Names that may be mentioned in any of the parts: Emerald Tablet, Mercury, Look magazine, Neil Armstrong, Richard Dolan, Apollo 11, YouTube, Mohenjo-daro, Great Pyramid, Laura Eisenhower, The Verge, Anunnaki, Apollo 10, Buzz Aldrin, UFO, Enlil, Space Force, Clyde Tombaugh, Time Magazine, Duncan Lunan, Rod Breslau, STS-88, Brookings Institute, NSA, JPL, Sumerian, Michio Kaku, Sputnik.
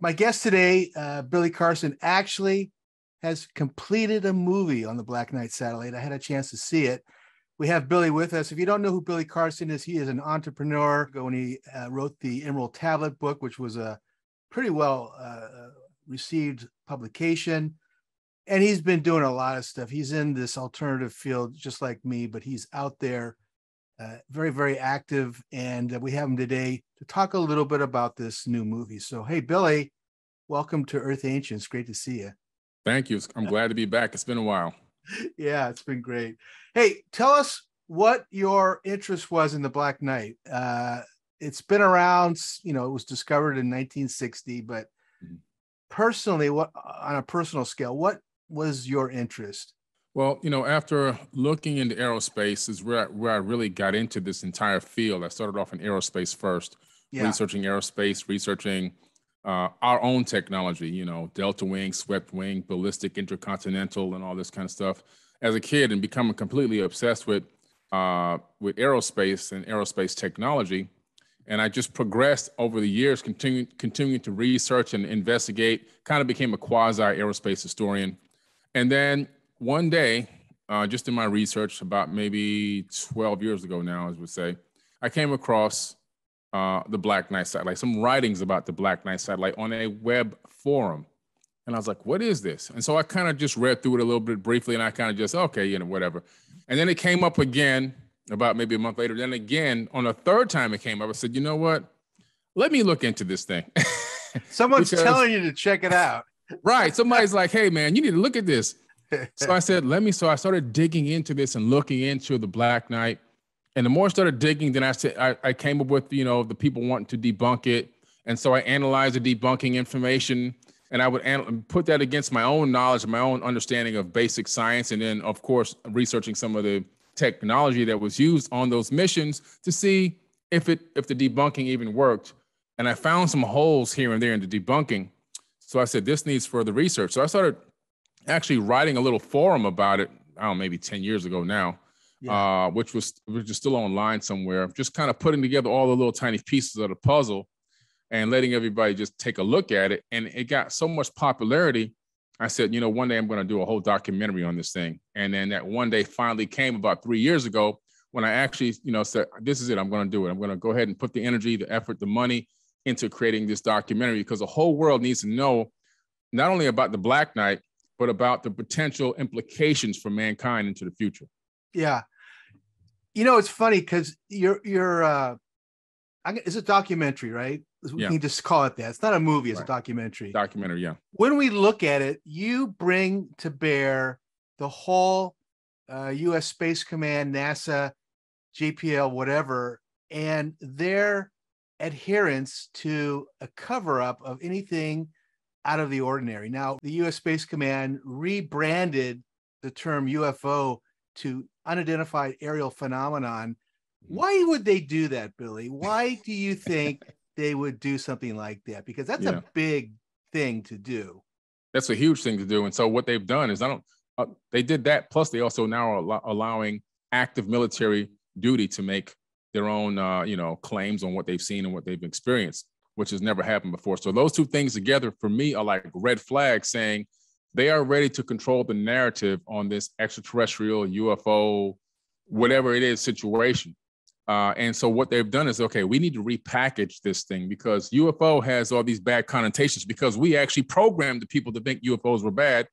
My guest today, Billy Carson, actually has completed a movie on the Black Knight Satellite. I had a chance to see it. We have Billy with us. If you don't know who Billy Carson is, he is an entrepreneur. When he wrote the Emerald Tablet book, which was a pretty well received publication. And he's been doing a lot of stuff. He's in this alternative field, just like me, but he's out there, very, very active. And we have him today to talk a little bit about this new movie. So, hey, Billy, welcome to Earth Ancients. Great to see you. Thank you. I'm glad to be back. It's been a while. Yeah, it's been great. Hey, tell us what your interest was in the Black Knight. It's been around, you know, it was discovered in 1960, but personally, what, on a personal scale, what was your interest? Well, you know, after looking into aerospace is where I really got into this entire field. I started off in aerospace first, researching aerospace, researching our own technology, you know, delta wing, swept wing, ballistic, intercontinental, and all this kind of stuff as a kid, and becoming completely obsessed with aerospace and aerospace technology. And I just progressed over the years, continuing to research and investigate, kind of became a quasi aerospace historian. And then one day, just in my research about maybe 12 years ago now, as we say, I came across the Black Knight Satellite, some writings about the Black Knight Satellite on a web forum. And I was like, what is this? And so I kind of just read through it a little bit briefly, and I kind of just, okay, you know, whatever. And then it came up again about maybe a month later. Then again, on a third time it came up, I said, you know what? Let me look into this thing. Someone's telling you to check it out. Right. Somebody's like, hey, man, you need to look at this. So I said, let me. So I started digging into this and looking into the Black Knight. And the more I started digging, then I said, I came up with, you know, the people wanting to debunk it. And so I analyzed the debunking information, and I would put that against my own knowledge, my own understanding of basic science. And then, of course, researching some of the technology that was used on those missions to see if the debunking even worked. And I found some holes here and there in the debunking. So I said, this needs further research. So I started actually writing a little forum about it, I don't know, maybe 10 years ago now, which was still online somewhere, just kind of putting together all the little tiny pieces of the puzzle and letting everybody just take a look at it. And it got so much popularity. I said, you know, one day I'm going to do a whole documentary on this thing. And then that one day finally came about 3 years ago when I actually, you know, said, this is it. I'm going to do it. I'm going to go ahead and put the energy, the effort, the money into creating this documentary, because the whole world needs to know not only about the Black Knight, but about the potential implications for mankind into the future. Yeah. You know, it's funny because it's a documentary, right? We can just call it that. It's not a movie, it's a documentary. Documentary, yeah. When we look at it, you bring to bear the whole US Space Command, NASA, JPL, whatever, and their adherence to a cover-up of anything out of the ordinary. Now, the US Space Command rebranded the term UFO to unidentified aerial phenomenon. Why would they do that, Billy? Why do you think they would do something like that? Because that's a big thing to do. That's a huge thing to do. And so what they've done is they did that. Plus they also now are allowing active military duty to make their own, claims on what they've seen and what they've experienced, which has never happened before. So those two things together for me are like red flags saying they are ready to control the narrative on this extraterrestrial UFO, whatever it is, situation. And so what they've done is, okay, we need to repackage this thing because UFO has all these bad connotations because we actually programmed the people to think UFOs were bad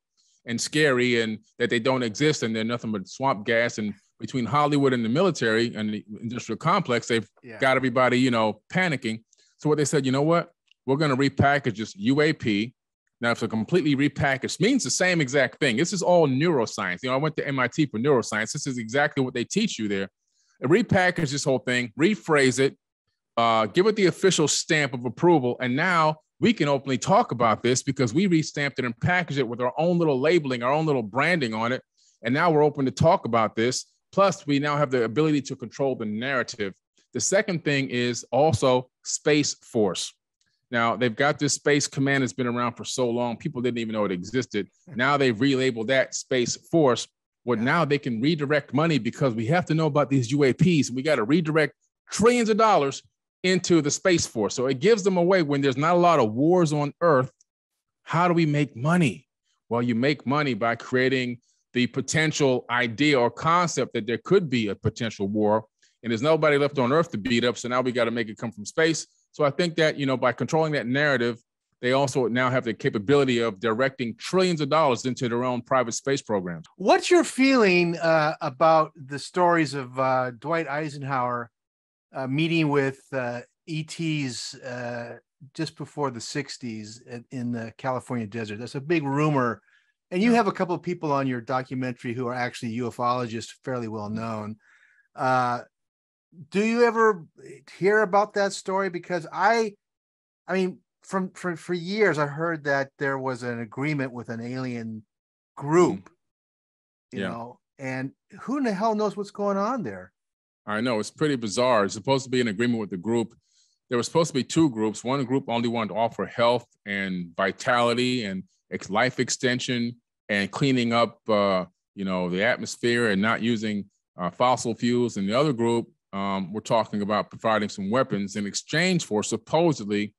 and scary and that they don't exist and they're nothing but swamp gas. And between Hollywood and the military and the industrial complex, they've got everybody, you know, panicking. So what they said, you know what, we're going to repackage this UAP. Now, if it's completely repackaged, means the same exact thing. This is all neuroscience. You know, I went to MIT for neuroscience. This is exactly what they teach you there. Repackage this whole thing, rephrase it, give it the official stamp of approval. And now we can openly talk about this because we restamped it and packaged it with our own little labeling, our own little branding on it. And now we're open to talk about this. Plus, we now have the ability to control the narrative. The second thing is also Space Force. Now, they've got this Space Command that's been around for so long, people didn't even know it existed. Now they've relabeled that Space Force. Well, now they can redirect money because we have to know about these UAPs. We got to redirect trillions of dollars into the Space Force. So it gives them away when there's not a lot of wars on Earth. How do we make money? Well, you make money by creating the potential idea or concept that there could be a potential war, and there's nobody left on Earth to beat up. So now we got to make it come from space. So I think that, you know, by controlling that narrative, they also now have the capability of directing trillions of dollars into their own private space programs. What's your feeling about the stories of Dwight Eisenhower meeting with ETs just before the 60s in the California desert? That's a big rumor. And you have a couple of people on your documentary who are actually ufologists, fairly well known. Do you ever hear about that story? Because I mean, for years, I heard that there was an agreement with an alien group, you know, and who in the hell knows what's going on there? I know, it's pretty bizarre. It's supposed to be an agreement with the group. There were supposed to be two groups. One group only wanted to offer health and vitality and life extension and cleaning up, you know, the atmosphere and not using fossil fuels. And the other group, we're talking about providing some weapons in exchange for supposedly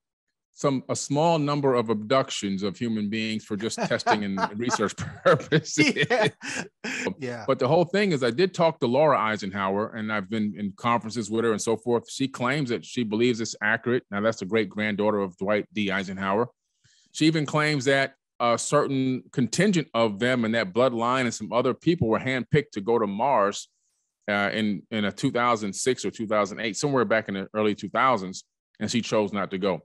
a small number of abductions of human beings for just testing and research purposes. Yeah. But the whole thing is, I did talk to Laura Eisenhower, and I've been in conferences with her and so forth. She claims that she believes it's accurate. Now, that's the great granddaughter of Dwight D. Eisenhower. She even claims that a certain contingent of them and that bloodline and some other people were handpicked to go to Mars in a 2006 or 2008, somewhere back in the early 2000s, and she chose not to go.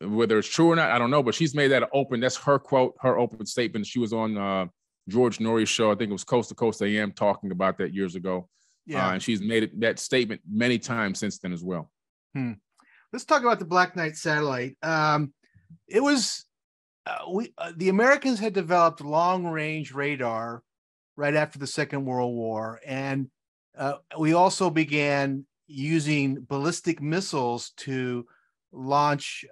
Whether it's true or not, I don't know, but she's made that open. That's her quote, her open statement. She was on George Norrie's show. I think it was Coast to Coast AM talking about that years ago. Yeah. And she's made that statement many times since then as well. Let's talk about the Black Knight satellite. It was, the Americans had developed long range radar right after the Second World War. And we also began using ballistic missiles to launch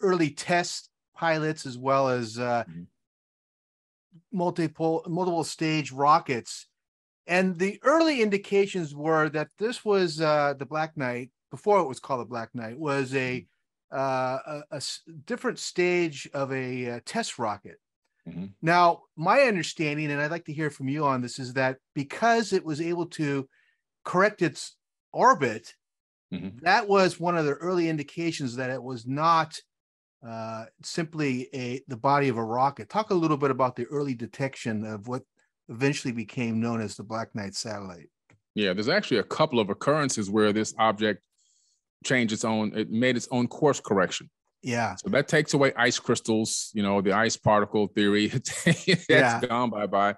early test pilots, as well as multiple stage rockets. And the early indications were that this was the Black Knight, before it was called the Black Knight, was a different stage of a test rocket. Now, my understanding, and I'd like to hear from you on this, is that because it was able to correct its orbit, that was one of the early indications that it was not simply the body of a rocket. Talk a little bit about the early detection of what eventually became known as the Black Knight satellite. Yeah, there's actually a couple of occurrences where this object changed its own, it made its own course correction. Yeah. So that takes away ice crystals, you know, the ice particle theory. That's gone bye-bye.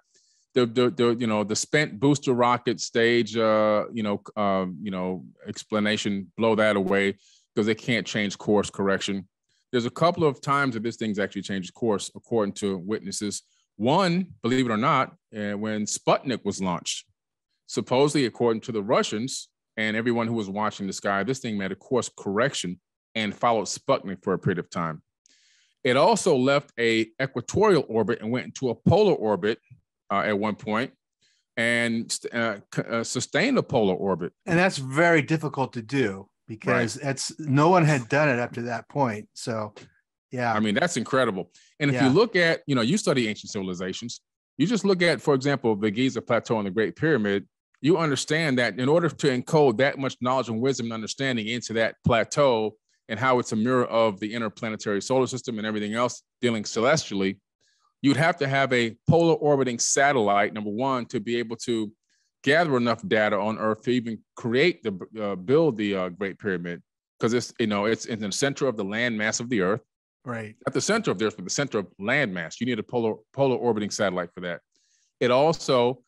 The spent booster rocket stage, explanation, blow that away because they can't change course correction. There's a couple of times that this thing's actually changed course, according to witnesses. One, believe it or not, when Sputnik was launched, supposedly, according to the Russians and everyone who was watching the sky, this thing made a course correction and followed Sputnik for a period of time. It also left an equatorial orbit and went into a polar orbit at one point, and sustained a polar orbit. And that's very difficult to do because that's no one had done it up to that point. So, yeah. I mean, that's incredible. And if you look at, you know, you study ancient civilizations, you just look at, for example, the Giza Plateau and the Great Pyramid, you understand that in order to encode that much knowledge and wisdom and understanding into that plateau and how it's a mirror of the interplanetary solar system and everything else dealing celestially, you'd have to have a polar orbiting satellite, number one, to be able to gather enough data on Earth to even create the build the Great Pyramid, because it's, you know, it's in the center of the landmass of the Earth, right? At the center of the Earth, but the center of landmass, you need a polar orbiting satellite for that. It also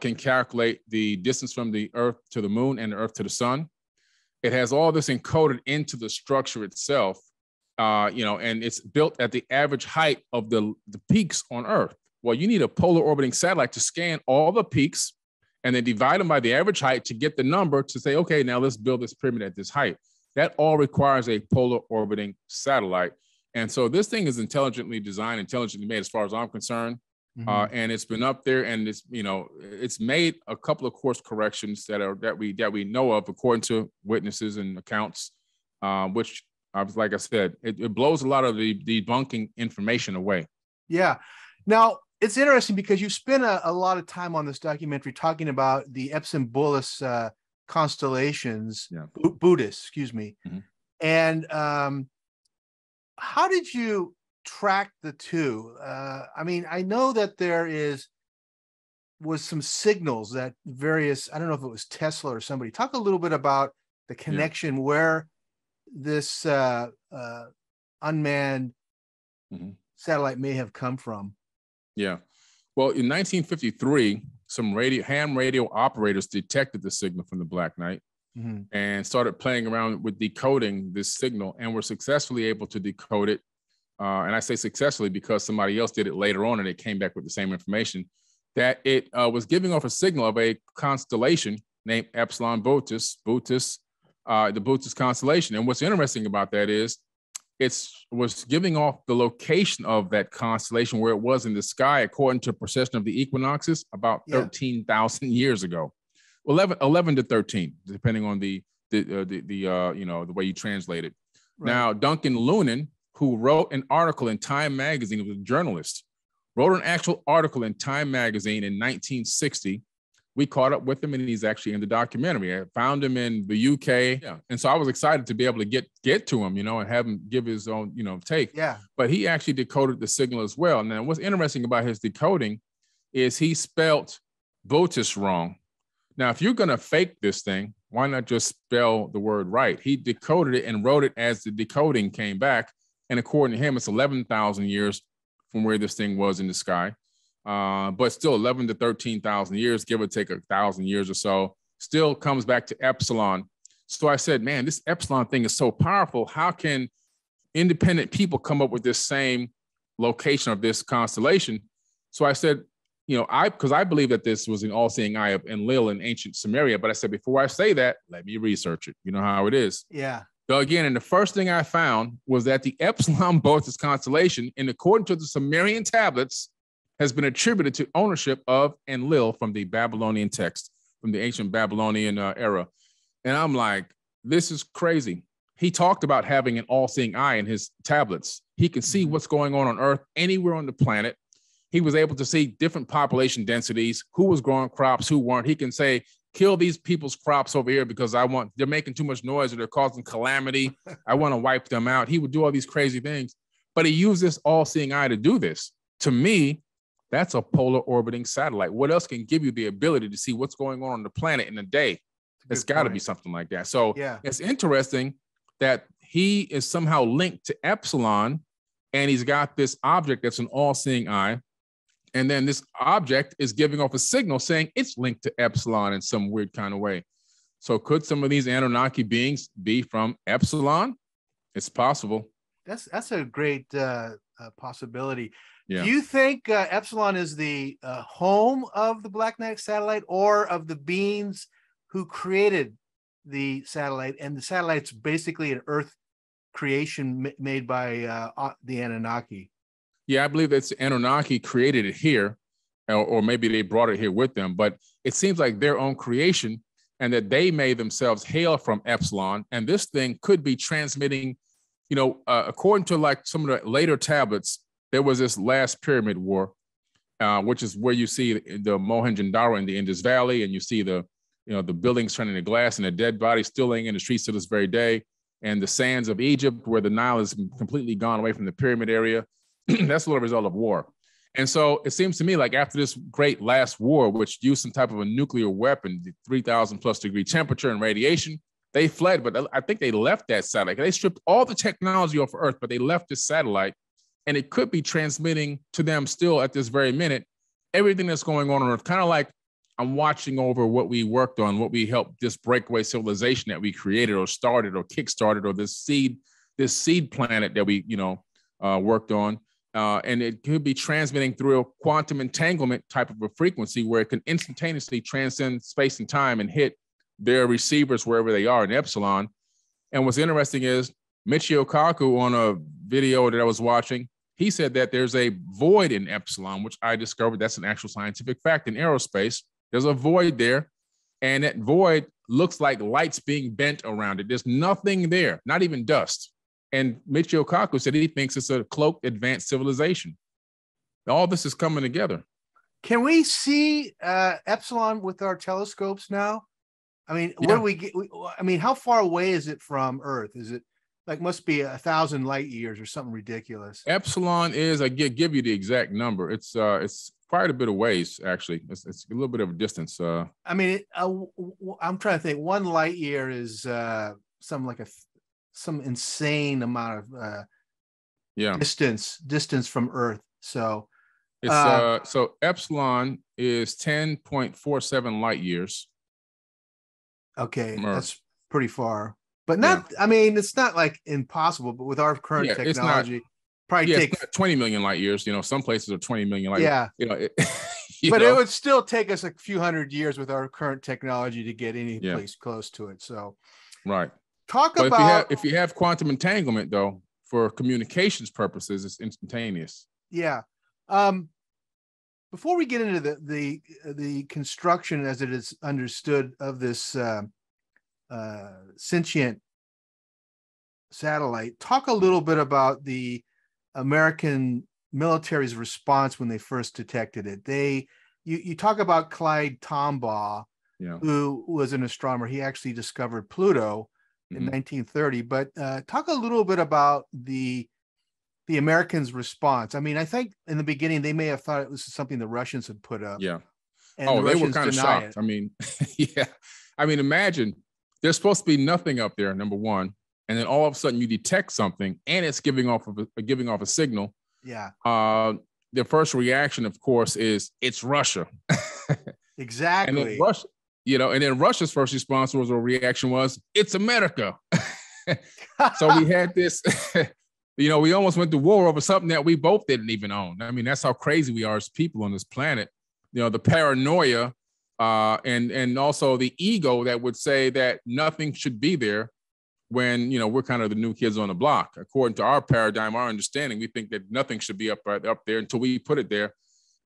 can calculate the distance from the Earth to the Moon and the Earth to the Sun. It has all this encoded into the structure itself. You know, and it's built at the average height of the peaks on Earth. Well, you need a polar orbiting satellite to scan all the peaks and then divide them by the average height to get the number to say, okay, now let's build this pyramid at this height. That all requires a polar orbiting satellite. And so this thing is intelligently designed, intelligently made, as far as I'm concerned. And it's been up there, and it's, you know, it's made a couple of course corrections that we know of, according to witnesses and accounts. which I was, like I said, it blows a lot of the debunking information away. Yeah. Now, it's interesting because you spent a lot of time on this documentary talking about the Epsilon Bootis constellations, yeah. Bootis, excuse me. Mm-hmm. And how did you track the two? I mean, I know that there was some signals that various, I don't know if it was Tesla or somebody. Talk a little bit about the connection yeah. where this unmanned mm-hmm. satellite may have come from. Yeah. Well, in 1953, some ham radio operators detected the signal from the Black Knight mm-hmm. and started playing around with decoding this signal and were successfully able to decode it. And I say successfully because somebody else did it later on and it came back with the same information that it was giving off a signal of a constellation named Epsilon Bootis, the Bootis constellation. And what's interesting about that is it was giving off the location of that constellation where it was in the sky, according to precession of the equinoxes, about yeah. 13,000 years ago, 11 to 13, depending on the you know, the way you translate it. Right. Now, Duncan Lunan, who wrote an article in Time Magazine, was a journalist, wrote an actual article in Time Magazine in 1960. We caught up with him, and he's actually in the documentary. I found him in the UK, yeah. and so I was excited to be able to get to him, you know, and have him give his own, you know, take. Yeah. But he actually decoded the signal as well. Now, what's interesting about his decoding is he spelt Bootis wrong. Now, if you're going to fake this thing, why not just spell the word right? He decoded it and wrote it as the decoding came back, and according to him, it's 11,000 years from where this thing was in the sky. But still 11 to 13,000 years, give or take 1,000 years or so, still comes back to Epsilon. So I said, man, this Epsilon thing is so powerful. How can independent people come up with this same location of this constellation? So I said, you know, because I believe that this was an all-seeing eye of Enlil in ancient Sumeria. But I said, before I say that, let me research it. You know how it is. Yeah. So again, and the first thing I found was that the Epsilon Bootis constellation, in according to the Sumerian tablets, has been attributed to ownership of Enlil from the Babylonian text, from the ancient Babylonian era. And I'm like, this is crazy. He talked about having an all-seeing eye in his tablets. He can see what's going on Earth, anywhere on the planet. He was able to see different population densities, who was growing crops, who weren't. He can say, kill these people's crops over here because they're making too much noise or they're causing calamity. I want to wipe them out. He would do all these crazy things, but he used this all-seeing eye to do this. To me, that's a polar orbiting satellite. What else can give you the ability to see what's going on the planet in a day? It's got to be something like that. So yeah. It's interesting that he is somehow linked to Epsilon, and he's got this object that's an all-seeing eye. And then this object is giving off a signal saying it's linked to Epsilon in some weird kind of way. So could some of these Anunnaki beings be from Epsilon? It's possible. That's a great possibility. Yeah. Do you think Epsilon is the home of the Black Knight satellite or of the beings who created the satellite? And the satellite's basically an Earth creation made by the Anunnaki. Yeah, I believe that's Anunnaki created it here, or maybe they brought it here with them. But it seems like their own creation, and that they may themselves hail from Epsilon. And this thing could be transmitting, you know, according to like some of the later tablets. There was this last pyramid war, which is where you see the Mohenjo-daro in the Indus Valley, and you see the, you know, the buildings turning to glass and the dead bodies still laying in the streets to this very day, and the sands of Egypt where the Nile is completely gone away from the pyramid area. That's a little result of war. And so it seems to me like after this great last war, which used some type of a nuclear weapon, 3,000 plus degree temperature and radiation, they fled. But I think they left that satellite. They stripped all the technology off Earth, but they left this satellite. And it could be transmitting to them still at this very minute, everything that's going on Earth, kind of like I'm watching over what we worked on, what we helped this breakaway civilization that we created or started or kickstarted, or this seed planet that we, you know, worked on. And it could be transmitting through a quantum entanglement type of a frequency where it can instantaneously transcend space and time and hit their receivers wherever they are in Epsilon. And what's interesting is Michio Kaku, on a video that I was watching, he said that there's a void in Epsilon, which I discovered. That's an actual scientific fact in aerospace. There's a void there. And that void looks like lights being bent around it. There's nothing there, not even dust. And Michio Kaku said he thinks it's a cloaked advanced civilization. All this is coming together. Can we see Epsilon with our telescopes now? I mean, yeah. What do we get? I mean, how far away is it from Earth? Is it like must be 1,000 light years or something ridiculous? Epsilon is, I give you the exact number. It's quite a bit of ways, actually. It's a little bit of a distance. I mean, I'm trying to think. One light year is something like some insane amount of distance from Earth. So it's so Epsilon is 10.47 light years. Okay, that's pretty far, but not. Yeah. I mean, it's not like impossible. But with our current technology, it's not, probably take 20 million light years. You know, some places are 20 million light. Yeah, years, you know, it would still take us a few hundred years with our current technology to get any place close to it. So, right. If you have quantum entanglement, though, for communications purposes, it's instantaneous. Yeah. Before we get into the construction as it is understood of this sentient satellite, talk a little bit about the American military's response when they first detected it. You talk about Clyde Tombaugh, who was an astronomer. He actually discovered Pluto in 1930, but talk a little bit about the Americans' response. I mean, I think in the beginning they may have thought it was something the Russians had put up. Yeah. And they were kind of shocked. I mean, yeah. I mean, imagine there's supposed to be nothing up there, number one, and then all of a sudden you detect something and it's giving off a signal. Yeah. The first reaction, of course, is it's Russia. Exactly. And Russia. You know, and then Russia's first response was, or reaction was, it's America. So we had this, you know, we almost went to war over something that we both didn't even own. I mean, that's how crazy we are as people on this planet. You know, the paranoia and also the ego that would say that nothing should be there when, you know, we're kind of the new kids on the block. According to our paradigm, our understanding, we think that nothing should be up there until we put it there.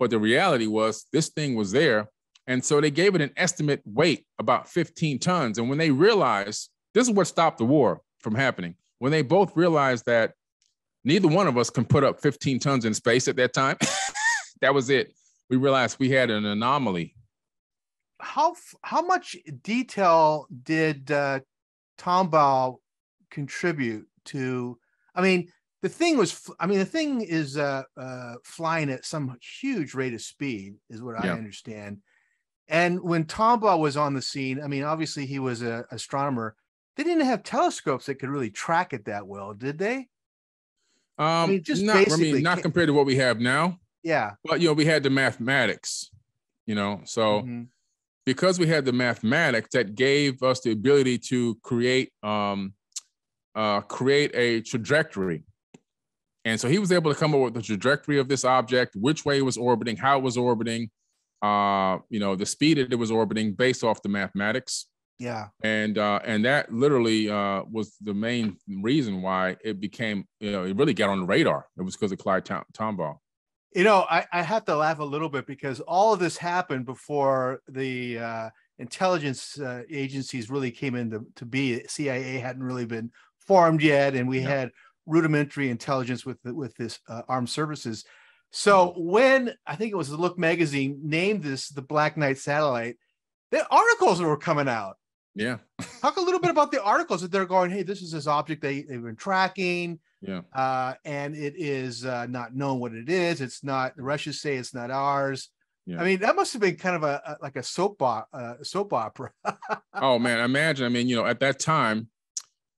But the reality was this thing was there. And so they gave it an estimate weight about 15 tons. And when they realized, this is what stopped the war from happening. When they both realized that neither one of us can put up 15 tons in space at that time, that was it. We realized we had an anomaly. How much detail did Tombaugh contribute to? I mean, the thing is flying at some huge rate of speed is what I understand. And when Tombaugh was on the scene, I mean, obviously he was an astronomer. They didn't have telescopes that could really track it that well, did they? I mean, not compared to what we have now. Yeah. But, you know, we had the mathematics, you know. So because we had the mathematics, that gave us the ability to create a trajectory. And so he was able to come up with the trajectory of this object, which way it was orbiting, how it was orbiting. You know, the speed that it was orbiting based off the mathematics. Yeah. And that literally was the main reason why it became, you know, it really got on the radar. It was because of Clyde Tombaugh. You know, I have to laugh a little bit because all of this happened before the intelligence agencies really came into be. CIA hadn't really been formed yet. And we had rudimentary intelligence with this armed services. So when I think it was the Look magazine named this the Black Knight Satellite, the articles that were coming out. Yeah. Talk a little bit about the articles that they're going, hey, this is this object they've been tracking. Yeah. And it is not known what it is. It's not, the Russians say it's not ours. Yeah. I mean, that must have been kind of like a soap opera. Oh, man, imagine. I mean, you know, at that time,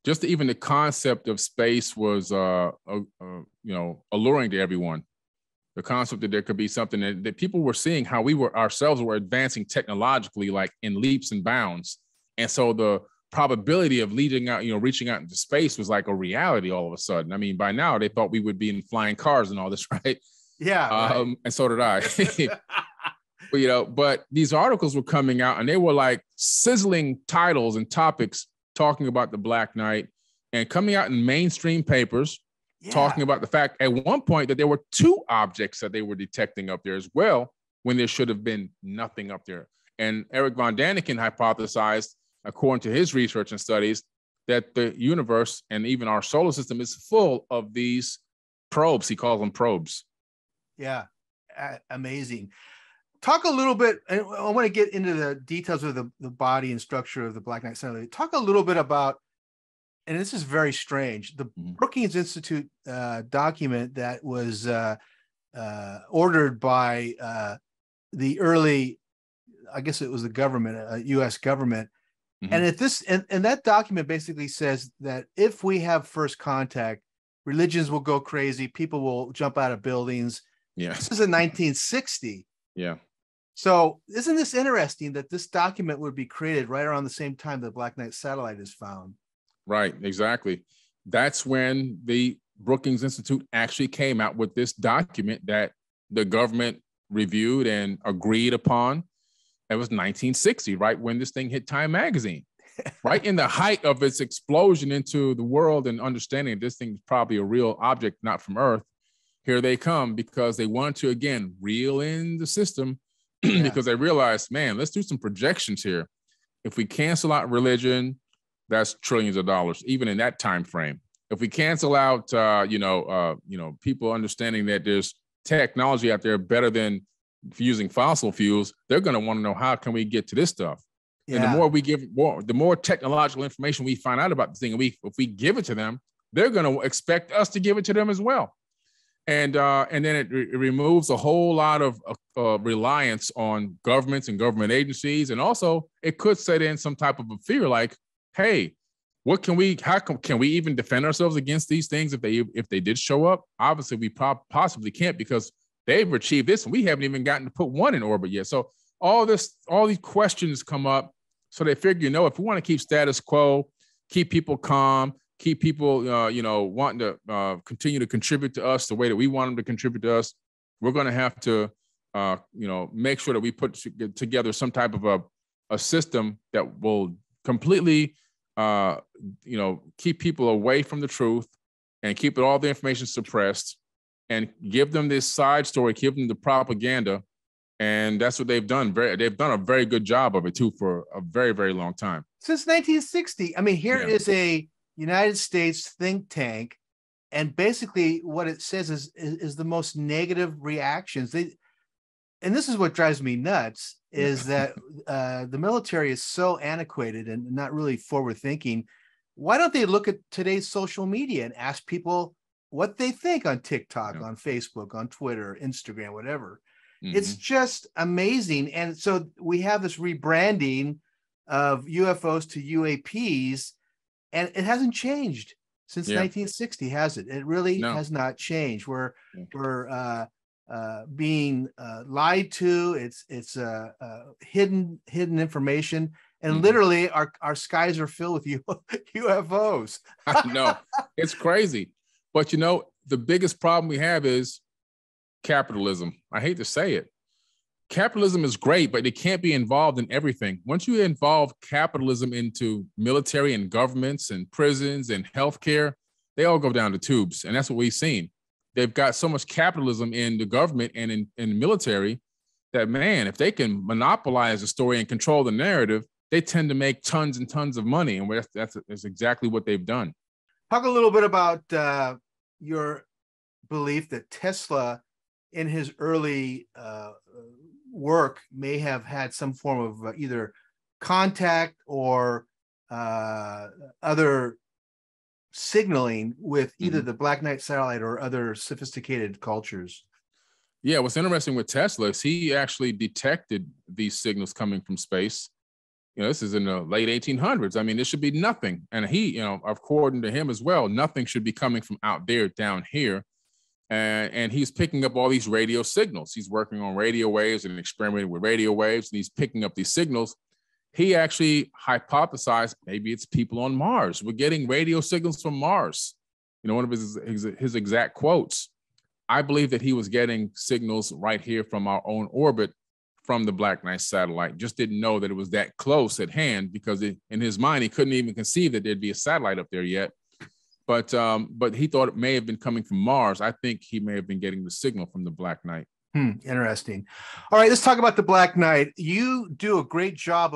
just even the concept of space was, you know, alluring to everyone. The concept that there could be something that people were seeing how we were ourselves were advancing technologically, like in leaps and bounds. And so the probability of reaching out into space was like a reality all of a sudden. I mean, by now they thought we would be in flying cars and all this, right? Yeah. Right. And so did I. But, you know, but these articles were coming out and they were like sizzling titles and topics talking about the Black Knight and coming out in mainstream papers. Yeah. Talking about the fact at one point that there were two objects that they were detecting up there as well, when there should have been nothing up there. And Eric von Däniken hypothesized, according to his research and studies, that the universe and even our solar system is full of these probes. He calls them probes. Yeah, amazing. Talk a little bit, and I want to get into the details of the body and structure of the Black Knight Satellite. Talk a little bit about, and this is very strange, the Brookings Institute document that was ordered by the early, I guess it was the government, US government. And at this, and that document basically says that if we have first contact, religions will go crazy, people will jump out of buildings. Yeah. This is in 1960. Yeah. So isn't this interesting that this document would be created right around the same time the Black Knight Satellite is found? Right, exactly. That's when the Brookings Institute actually came out with this document that the government reviewed and agreed upon. It was 1960, right when this thing hit Time Magazine, right in the height of its explosion into the world and understanding this thing is probably a real object, not from Earth. Here they come because they want to, again, reel in the system because they realized, man, let's do some projections here. If we cancel out religion, that's trillions of dollars, even in that time frame. If we cancel out, people understanding that there's technology out there better than using fossil fuels, they're going to want to know how can we get to this stuff. Yeah. And the more we give, the more technological information we find out about the thing, and if we give it to them, they're going to expect us to give it to them as well. And then it removes a whole lot of reliance on governments and government agencies. And also it could set in some type of a fear like, hey, how can we even defend ourselves against these things if they did show up? Obviously we possibly can't because they've achieved this and we haven't even gotten to put one in orbit yet. So all these questions come up. So they figure, if we want to keep status quo, keep people calm, keep people, wanting to continue to contribute to us the way that we want them to contribute to us, we're going to have to, make sure that we put together some type of a system that will completely, keep people away from the truth and keep all the information suppressed and give them this side story, give them the propaganda. And that's what they've done. They've done a very good job of it, too, for a very, very long time. Since 1960. I mean, here is a United States think tank, and basically what it says is the most negative reactions. And this is what drives me nuts, is that the military is so antiquated and not really forward-thinking. Why don't they look at today's social media and ask people what they think on TikTok, on Facebook, on Twitter, Instagram, whatever? It's just amazing. And so we have this rebranding of UFOs to UAPs, and it hasn't changed since 1960, has it? It really has not changed. We're being lied to. It's hidden information, and literally our skies are filled with UFOs. I know, it's crazy. But the biggest problem we have is capitalism. I hate to say it. Capitalism is great, but it can't be involved in everything. Once you involve capitalism into military and governments and prisons and healthcare, they all go down the tubes. And that's what we've seen. They've got so much capitalism in the government and in the military that, man, if they can monopolize the story and control the narrative, they tend to make tons and tons of money. And that's exactly what they've done. Talk a little bit about your belief that Tesla in his early work may have had some form of either contact or other signaling with either the Black Knight Satellite or other sophisticated cultures. Yeah, what's interesting with Tesla is he actually detected these signals coming from space. This is in the late 1800s. I mean, this should be nothing. And he, according to him as well, nothing should be coming from out there down here. And he's picking up all these radio signals. He's working on radio waves and experimenting with radio waves, and he's picking up these signals. He actually hypothesized maybe it's people on Mars. We're getting radio signals from Mars. One of his exact quotes. I believe that he was getting signals right here from our own orbit from the Black Knight Satellite. Just didn't know that it was that close at hand because in his mind, he couldn't even conceive that there'd be a satellite up there yet. But he thought it may have been coming from Mars. I think he may have been getting the signal from the Black Knight. Interesting. All right, let's talk about the Black Knight. You do a great job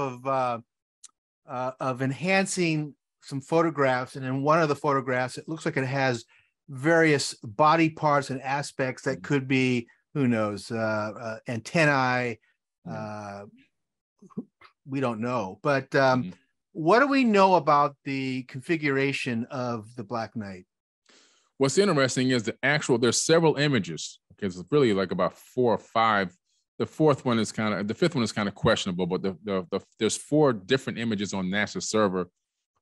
of enhancing some photographs, and in one of the photographs, it looks like it has various body parts and aspects that could be, who knows, antennae. We don't know, but what do we know about the configuration of the Black Knight? What's interesting is the actual, there's several images. Okay, it's really like about 4 or 5. The fourth one is kind of, the fifth one is kind of questionable, but there's 4 different images on NASA's server.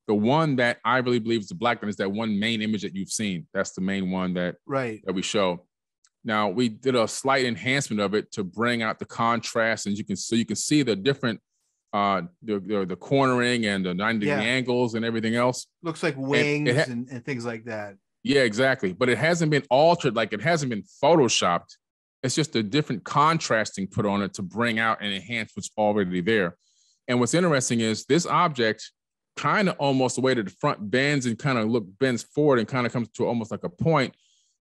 The one that I really believe is the Black Knight is that one main image that you've seen. That's the main one that, that we show. Now we did a slight enhancement of it to bring out the contrast, and you can, so you can see the different, the cornering and the 90 degree angles and everything else. Looks like wings and things like that. Yeah, exactly. But it hasn't been altered. Like it hasn't been Photoshopped. It's just a different contrasting put on it to bring out and enhance what's already there. And what's interesting is this object kind of almost the way that the front bends and kind of bends forward and kind of comes to almost like a point.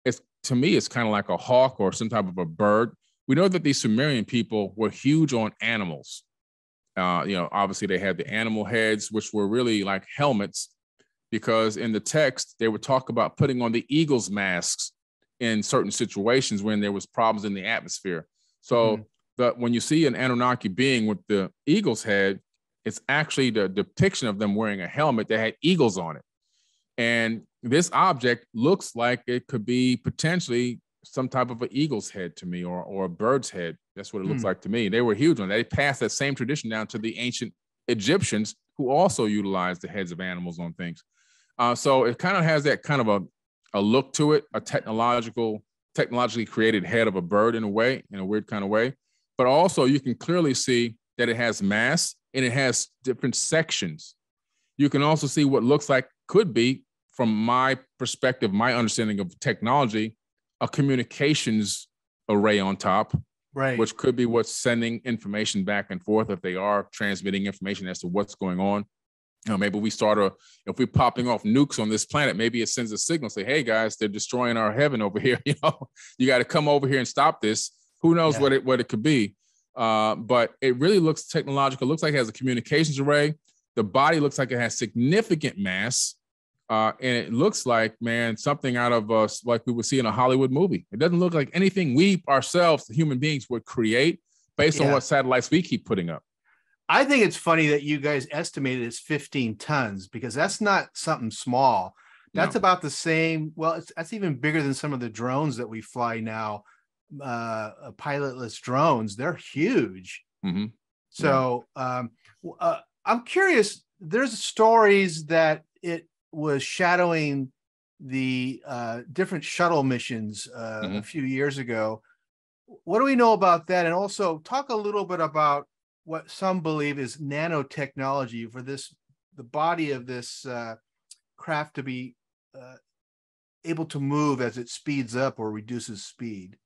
It's, to me, it's kind of like a hawk or some type of a bird. We know that these Sumerian people were huge on animals. You know, obviously they had the animal heads, which were really like helmets, because in the text, they would talk about putting on the eagle's masks in certain situations when there was problems in the atmosphere. So when you see an Anunnaki being with the eagle's head, it's actually the depiction of them wearing a helmet that had eagles on it. And this object looks like it could be potentially some type of an eagle's head to me, or a bird's head. That's what it looks like to me. They were huge on that. They passed that same tradition down to the ancient Egyptians, who also utilized the heads of animals on things. So it kind of has that kind of a look to it, a technologically created head of a bird in a way, in a weird kind of way. But also you can clearly see that it has mass and it has different sections. You can also see what looks like could be, from my perspective, my understanding of technology, a communications array on top, which could be what's sending information back and forth if they are transmitting information as to what's going on. Maybe we start if we're popping off nukes on this planet, maybe it sends a signal, say, hey guys, they're destroying our heaven over here. You know, you got to come over here and stop this. Who knows what it could be. But it really looks technological. It looks like it has a communications array. The body looks like it has significant mass. And it looks like, man, something out of us, like we would see in a Hollywood movie. It doesn't look like anything we ourselves, the human beings, would create based on what satellites we keep putting up. I think it's funny that you guys estimated it's 15 tons, because that's not something small. That's about the same. Well, that's even bigger than some of the drones that we fly now. Pilotless drones. They're huge. So I'm curious, there's stories that it was shadowing the different shuttle missions a few years ago. What do we know about that? And also talk a little bit about what some believe is nanotechnology for this, the body of this craft to be able to move as it speeds up or reduces speed.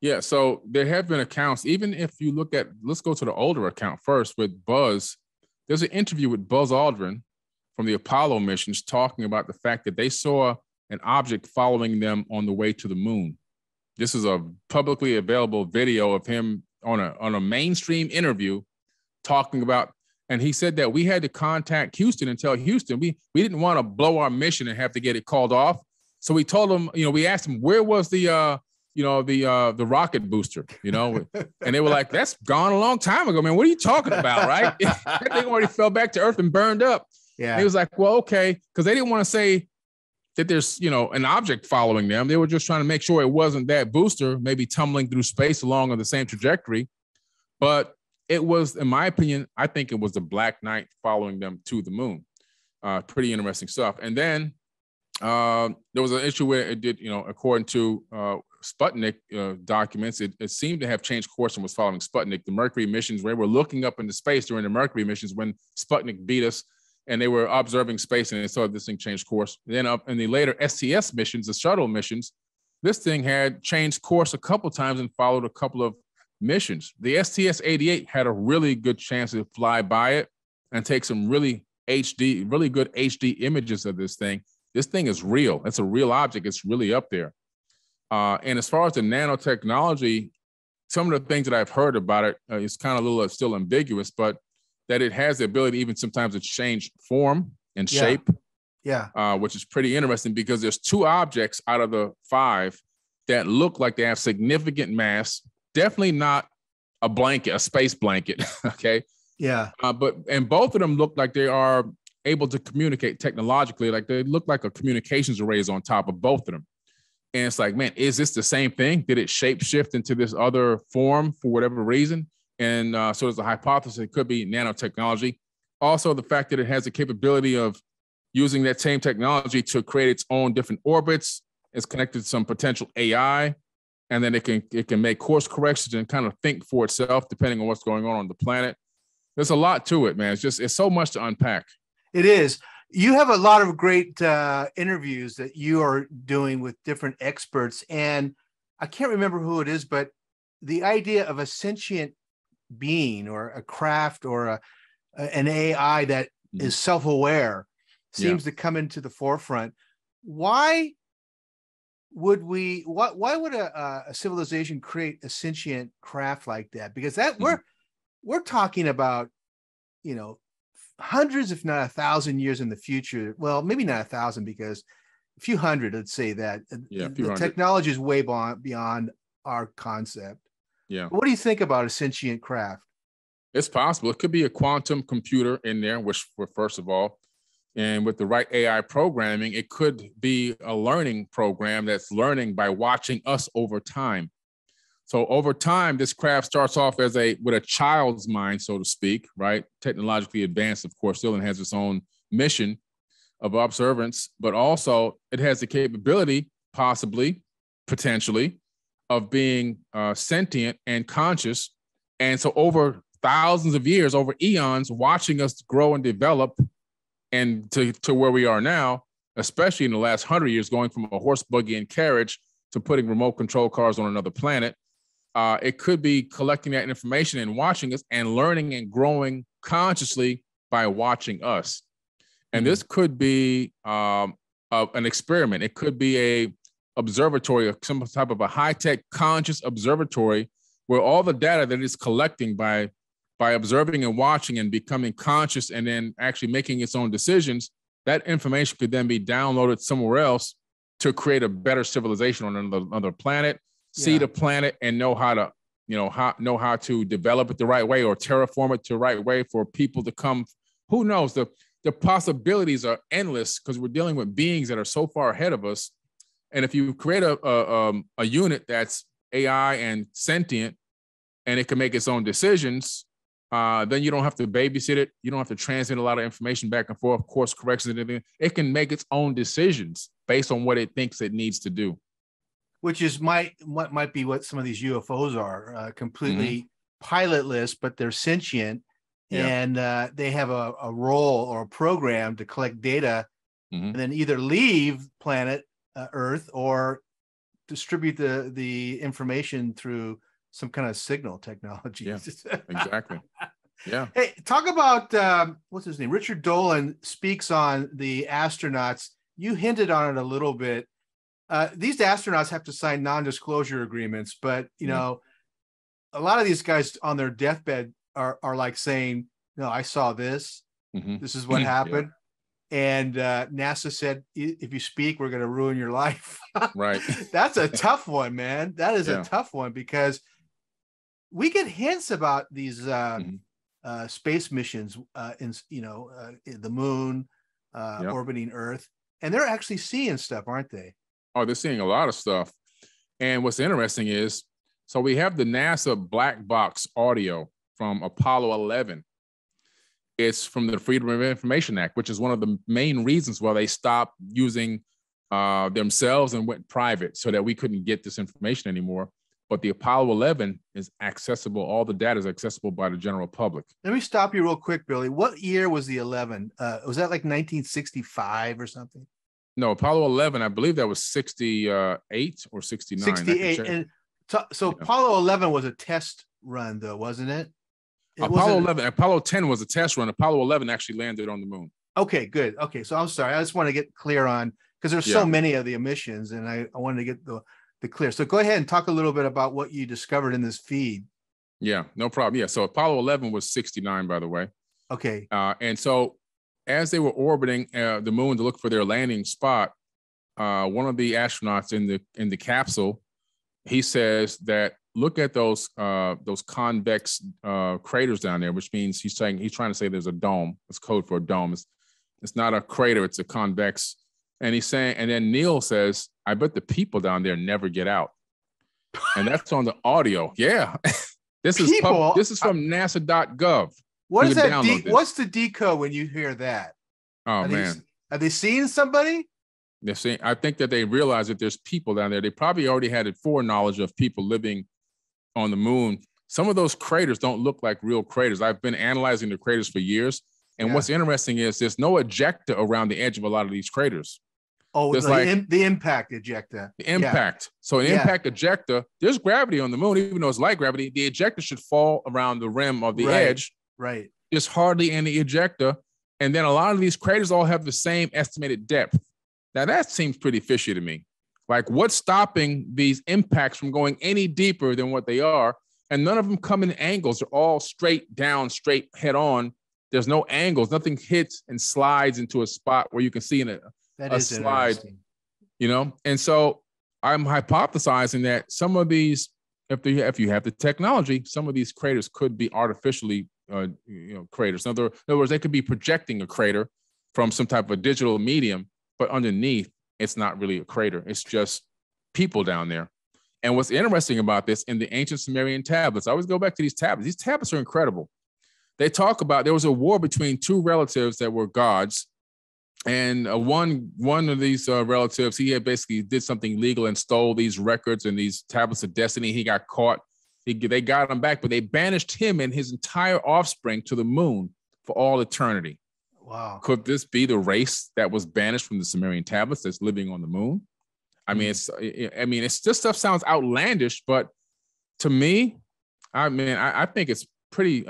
Yeah, so there have been accounts, even if you look at, let's go to the older account first with Buzz. There's an interview with Buzz Aldrin from the Apollo missions talking about the fact that they saw an object following them on the way to the moon. This is a publicly available video of him on a mainstream interview talking about, and he said that we had to contact Houston and tell Houston, we didn't want to blow our mission and have to get it called off. So we told them, you know, we asked them, where was the rocket booster, you know? And they were like, that's gone a long time ago, man. What are you talking about, right? That thing already fell back to Earth and burned up. Yeah. And he was like, well, okay. Cause they didn't want to say that there's, you know, an object following them. They were just trying to make sure it wasn't that booster, maybe tumbling through space along on the same trajectory. But it was, in my opinion, I think it was the Black Knight following them to the moon. Pretty interesting stuff. And then there was an issue where it did, you know, according to Sputnik documents, it seemed to have changed course and was following Sputnik. The Mercury missions, where we're looking up into space during the Mercury missions when Sputnik beat us, and they were observing space, and they saw this thing change course. Then up in the later STS missions, the shuttle missions, this thing had changed course a couple times and followed a couple of missions. The STS-88 had a really good chance to fly by it and take some really good HD images of this thing. This thing is real. It's a real object. It's really up there. And as far as the nanotechnology, some of the things that I've heard about it, it's kind of a little still ambiguous, but that it has the ability even sometimes to change form and shape. Yeah. Which is pretty interesting because there's two objects out of the five that look like they have significant mass. Definitely not a blanket, a space blanket. Okay. Yeah. And both of them look like they are able to communicate technologically. Like they look like a communications array is on top of both of them. And it's like, man, is this the same thing? Did it shape shift into this other form for whatever reason? And so there's a hypothesis it could be nanotechnology. Also, the fact that it has the capability of using that same technology to create its own different orbits. It's connected to some potential AI, and then it can make course corrections and kind of think for itself, depending on what's going on the planet. There's a lot to it, man. It's so much to unpack. It is. You have a lot of great interviews that you are doing with different experts. And I can't remember who it is, but the idea of a sentient being or a craft or an AI that is self-aware seems to come into the forefront. Why would a civilization create a sentient craft like that? Because that we're talking about, you know, hundreds, if not 1,000 years in the future. Well, maybe not 1,000 because a few hundred, let's say that. Yeah, the technology is way beyond our concept. Yeah. But what do you think about a sentient craft? It's possible. It could be a quantum computer in there, which first of all, and with the right AI programming, it could be a learning program that's learning by watching us over time. So over time, this craft starts off as with a child's mind, so to speak, right? Technologically advanced, of course, still, and has its own mission of observance, but also it has the capability, possibly, potentially, of being sentient and conscious. And so over thousands of years, over eons, watching us grow and develop, and to where we are now, especially in the last 100 years, going from a horse buggy and carriage to putting remote control cars on another planet. It could be collecting that information and watching us and learning and growing consciously by watching us. And this could be an experiment. It could be a observatory, some type of a high-tech conscious observatory where all the data that it's collecting by observing and watching and becoming conscious and then actually making its own decisions, that information could then be downloaded somewhere else to create a better civilization on another planet, see the planet and know how to, know how to develop it the right way or terraform it the right way for people to come. Who knows? The possibilities are endless because we're dealing with beings that are so far ahead of us. And if you create a unit that's AI and sentient and it can make its own decisions, then you don't have to babysit it. You don't have to transmit a lot of information back and forth, course corrections and everything. It can make its own decisions based on what it thinks it needs to do. Which is might be what some of these UFOs are, completely pilotless, but they're sentient. Yeah. And they have a role or a program to collect data and then either leave planet Earth or distribute the information through some kind of signal technology. Yeah, exactly. Yeah. Hey, talk about, what's his name? Richard Dolan speaks on the astronauts. You hinted on it a little bit. These astronauts have to sign non-disclosure agreements, but, a lot of these guys on their deathbed are like saying, no, I saw this. This is what happened. Yeah. And NASA said, if you speak, we're going to ruin your life. Right. That's a tough one, man. That is a tough one because we get hints about these space missions in the moon, orbiting Earth, and they're actually seeing stuff, aren't they? Oh, they're seeing a lot of stuff. And what's interesting is, so we have the NASA black box audio from Apollo 11. It's from the Freedom of Information Act, which is one of the main reasons why they stopped using themselves and went private so that we couldn't get this information anymore. But the Apollo 11 is accessible. All the data is accessible by the general public. Let me stop you real quick, Billy. What year was the 11? Was that like 1965 or something? No, Apollo 11, I believe that was 68 or 69. 68. And so Apollo 11 was a test run, though, wasn't it? Apollo 10 was a test run. Apollo 11 actually landed on the moon. Okay, good. Okay, so I'm sorry. I just want to get clear on, because there's so many of the missions, and I wanted to get the the clear. So go ahead and talk a little bit about what you discovered in this feed. Yeah, no problem. Yeah, so Apollo 11 was 69, by the way. Okay. And so as they were orbiting the moon to look for their landing spot, one of the astronauts in the capsule, he says that, look at those convex craters down there, which means he's trying to say there's a dome. It's code for a dome. It's not a crater, it's a convex. And he's saying, and then Neil says, I bet the people down there never get out. And that's on the audio. Yeah. This is from nasa.gov. What is that? What's the decode when you hear that? Oh, man. Are they seeing somebody? They're seeing, I think that they realize that there's people down there. They probably already had a foreknowledge of people living on the moon. Some of those craters don't look like real craters. I've been analyzing the craters for years. And what's interesting is there's no ejecta around the edge of a lot of these craters. Oh, the impact ejecta. The impact. Yeah. So impact ejecta, there's gravity on the moon, even though it's light gravity. The ejecta should fall around the rim of the edge. Right. There's hardly any ejecta. And then a lot of these craters all have the same estimated depth. Now, that seems pretty fishy to me. Like, what's stopping these impacts from going any deeper than what they are? And none of them come in angles. They're all straight down, straight head on. There's no angles. Nothing hits and slides into a spot where you can see in a slide, you know? And so I'm hypothesizing that some of these, if you have the technology, some of these craters could be artificially, craters. In other words, they could be projecting a crater from some type of digital medium, but underneath, it's not really a crater. It's just people down there. And what's interesting about this, in the ancient Sumerian tablets, I always go back to these tablets. These tablets are incredible. They talk about there was a war between two relatives that were gods, and one of these relatives, he had basically did something illegal and stole these records and these tablets of destiny. He got caught. They got him back, but they banished him and his entire offspring to the moon for all eternity. Wow. Could this be the race that was banished from the Sumerian tablets that's living on the moon? I mean, this stuff sounds outlandish, but to me, I think it's pretty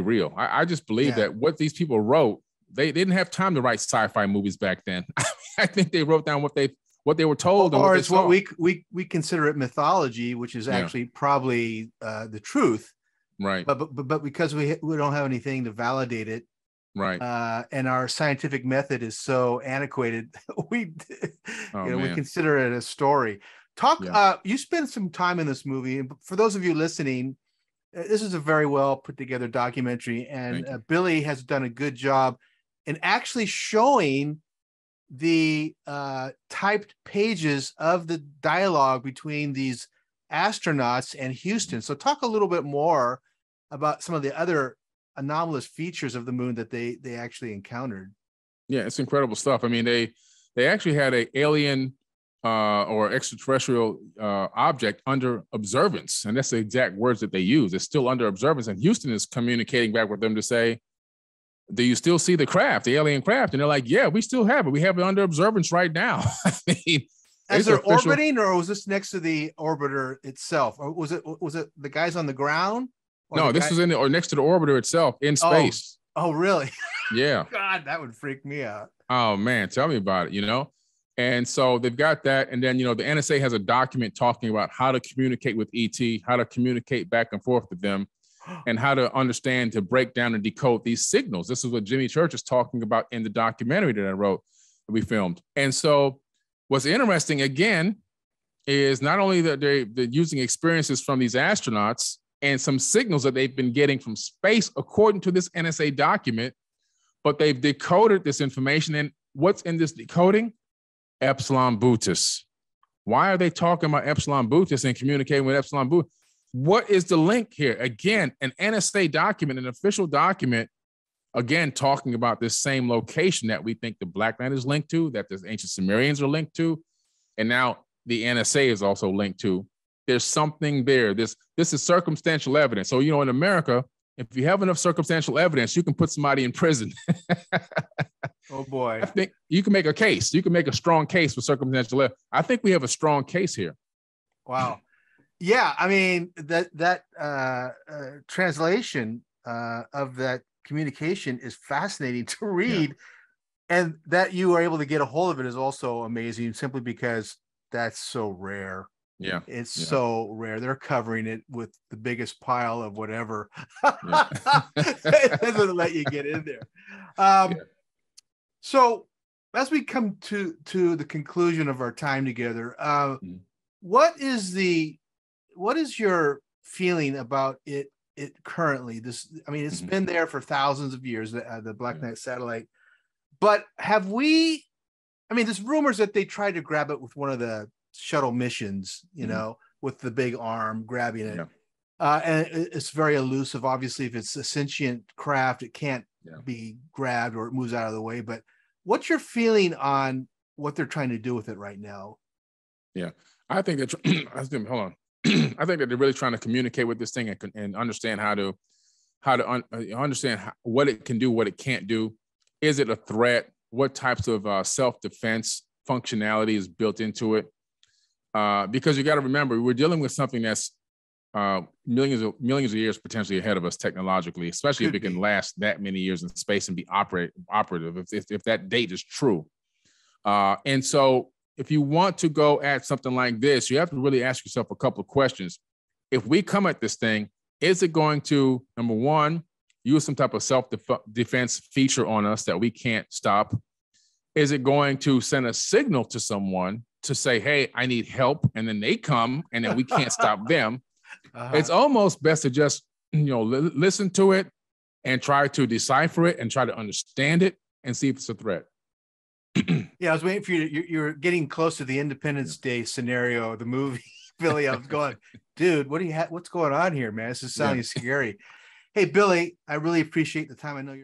real. I just believe that what these people wrote, they didn't have time to write sci-fi movies back then. I think they wrote down what they were told. Or it's what we consider it mythology, which is actually probably the truth. Right. But because we don't have anything to validate it. Right. And our scientific method is so antiquated, we consider it a story. You spend some time in this movie, and for those of you listening, this is a very well put together documentary, and Billy has done a good job in actually showing the typed pages of the dialogue between these astronauts and Houston. So talk a little bit more about some of the other anomalous features of the moon that they actually encountered. Yeah, it's incredible stuff. I mean, they actually had an alien or extraterrestrial object under observance. And that's the exact words that they use. It's still under observance. And Houston is communicating back with them to say, do you still see the craft, the alien craft? And they're like, yeah, we still have it. We have it under observance right now. I mean, as they're orbiting, or was this next to the orbiter itself? Or was it the guys on the ground? No, this was or next to the orbiter itself in space. Oh, really? Yeah. God, that would freak me out. Oh, man, tell me about it, you know? And so they've got that. And then, you know, the NSA has a document talking about how to communicate with ET, how to communicate back and forth with them, and how to understand, to break down and decode these signals. This is what Jimmy Church is talking about in the documentary that I wrote, that we filmed. And so what's interesting, again, is not only that they're using experiences from these astronauts and some signals that they've been getting from space, according to this NSA document, but they've decoded this information. And what's in this decoding? Epsilon Bootis. Why are they talking about Epsilon Bootis and communicating with Epsilon Bootis? What is the link here? Again, an NSA document, an official document, again, talking about this same location that we think the Black Knight is linked to, that the ancient Sumerians are linked to, and now the NSA is also linked to. There's something there. This is circumstantial evidence. So, you know, in America, if you have enough circumstantial evidence, you can put somebody in prison. Oh, boy. I think you can make a case. You can make a strong case for circumstantial evidence. I think we have a strong case here. Wow. Yeah, I mean, that translation of that communication is fascinating to read. Yeah. And that you are able to get a hold of it is also amazing, simply because that's so rare. Yeah, it's so rare. They're covering it with the biggest pile of whatever. It doesn't let you get in there. So as we come to the conclusion of our time together, what is your feeling about it currently? This, I mean, it's been there for thousands of years, the Black Knight satellite. But have we? I mean, there's rumors that they tried to grab it with one of the shuttle missions, you know, with the big arm grabbing it, and it's very elusive. Obviously, if it's a sentient craft, it can't be grabbed, or it moves out of the way. But what's your feeling on what they're trying to do with it right now? Yeah, I think that I think that they're really trying to communicate with this thing and understand how to understand what it can do, what it can't do. Is it a threat? What types of self-defense functionality is built into it? Because you got to remember, we're dealing with something that's millions of years potentially ahead of us technologically, especially if it can last that many years in space and be operative, if that date is true. And so if you want to go at something like this, you have to really ask yourself a couple of questions. If we come at this thing, is it going to, number one, use some type of self-defense feature on us that we can't stop? Is it going to send a signal to someone to say, hey, I need help, and then they come, and then we can't stop them? It's almost best to just, you know, listen to it and try to decipher it and try to understand it and see if it's a threat. Yeah, I was waiting for you. You're getting close to the Independence Day scenario, the movie, Billy. I was going, dude, what's going on here, man? This is sounding scary. Hey, Billy, I really appreciate the time. I know you're